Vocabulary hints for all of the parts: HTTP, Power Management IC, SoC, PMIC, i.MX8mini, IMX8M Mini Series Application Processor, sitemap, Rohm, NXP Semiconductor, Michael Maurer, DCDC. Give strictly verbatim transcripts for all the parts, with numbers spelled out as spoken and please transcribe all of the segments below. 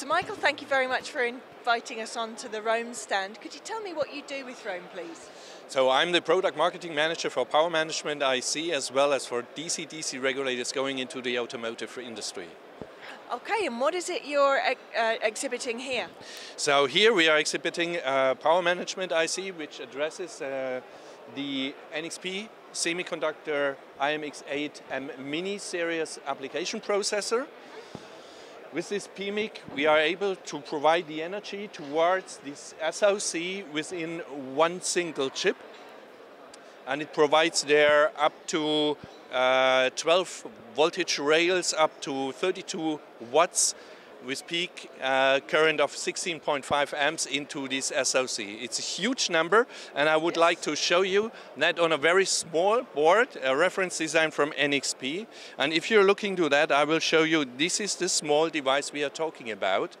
So Michael, thank you very much for inviting us on to the Rohm stand. Could you tell me what you do with Rohm, please? So I'm the product marketing manager for Power Management I C as well as for D C D C regulators going into the automotive industry. Okay, and what is it you're uh, exhibiting here? So here we are exhibiting uh, Power Management I C, which addresses uh, the N X P Semiconductor I M X eight M Mini Series Application Processor. With this P M I C, we are able to provide the energy towards this S O C within one single chip. And it provides there up to uh, twelve voltage rails, up to thirty-two watts, with peak uh, current of sixteen point five amps into this S O C. It's a huge number, and I would yes. like to show you that on a very small board, a reference design from N X P. And if you're looking to that, I will show you, this is the small device we are talking about,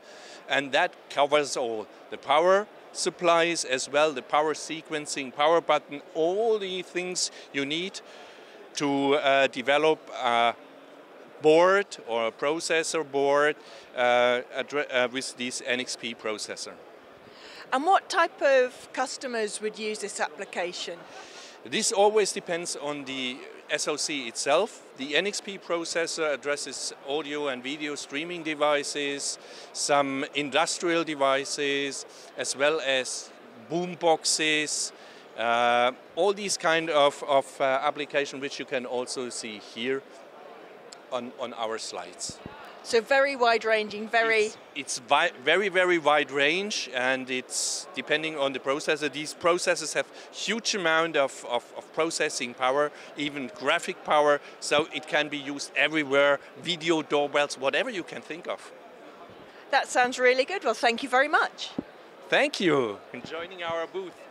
and that covers all. The power supplies as well, the power sequencing, power button, all the things you need to uh, develop uh, board or a processor board uh, uh, with this N X P processor. And what type of customers would use this application? This always depends on the S O C itself. The N X P processor addresses audio and video streaming devices, some industrial devices, as well as boom boxes, uh, all these kind of, of uh, application which you can also see here On, on our slides. So very wide-ranging, very... It's, it's very, very wide range, and it's depending on the processor. These processors have huge amount of, of, of processing power, even graphic power, so it can be used everywhere, video doorbells, whatever you can think of. That sounds really good. Well, thank you very much. Thank you. And joining our booth.